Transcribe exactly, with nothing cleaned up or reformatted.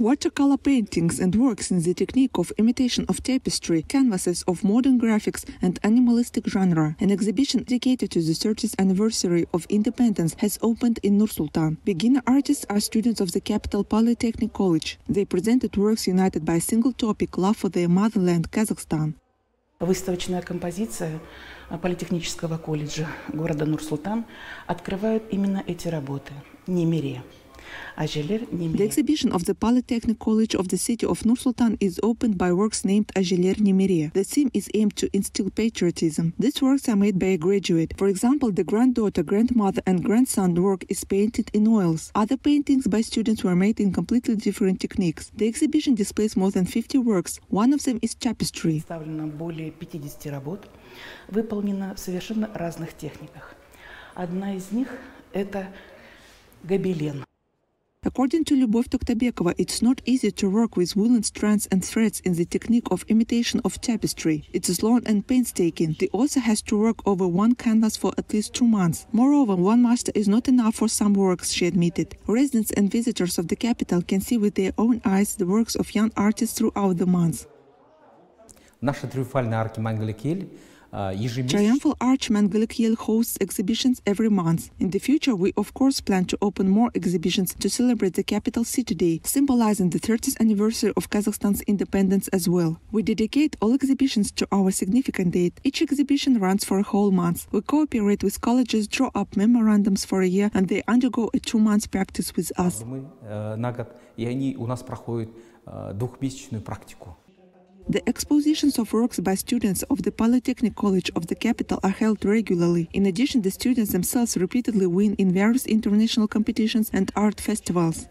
Watercolor paintings and works in the technique of imitation of tapestry, canvases of modern graphics and animalistic genre. An exhibition dedicated to the thirtieth anniversary of independence has opened in Nur-Sultan. Beginner artists are students of the capital Polytechnic College. They presented works united by a single topic – love for their motherland, Kazakhstan. Выставочная композиция Политехнического колледжа города Нур-Султан открывает именно эти работы – немере. The exhibition of the Polytechnic College of the city of Nur-Sultan is opened by works named Azheler nemere. The theme is aimed to instill patriotism. These works are made by a graduate. For example, the granddaughter, grandmother and grandson work is painted in oils. Other paintings by students were made in completely different techniques. The exhibition displays more than fifty works. One of them is tapestry. Представлено более пятидесяти работ, выполнено в совершенно разных техниках. Одна из них – это гобелен. According to Lyubov Toktabekova, it's not easy to work with woolen strands and threads in the technique of imitation of tapestry. It is long and painstaking. The author has to work over one canvas for at least two months. Moreover, one master is not enough for some works, she admitted. Residents and visitors of the capital can see with their own eyes the works of young artists throughout the month. Наши триумфальные арки Mangilik Yel. Triumphal Arch Mangilik Yel hosts exhibitions every month. In the future, we of course plan to open more exhibitions to celebrate the Capital City Day, symbolizing the thirtieth anniversary of Kazakhstan's independence as well. We dedicate all exhibitions to our significant date. Each exhibition runs for a whole month. We cooperate with colleges, draw up memorandums for a year, and they undergo a two-month practice with us. The expositions of works by students of the Polytechnic College of the capital are held regularly. In addition, the students themselves repeatedly win in various international competitions and art festivals.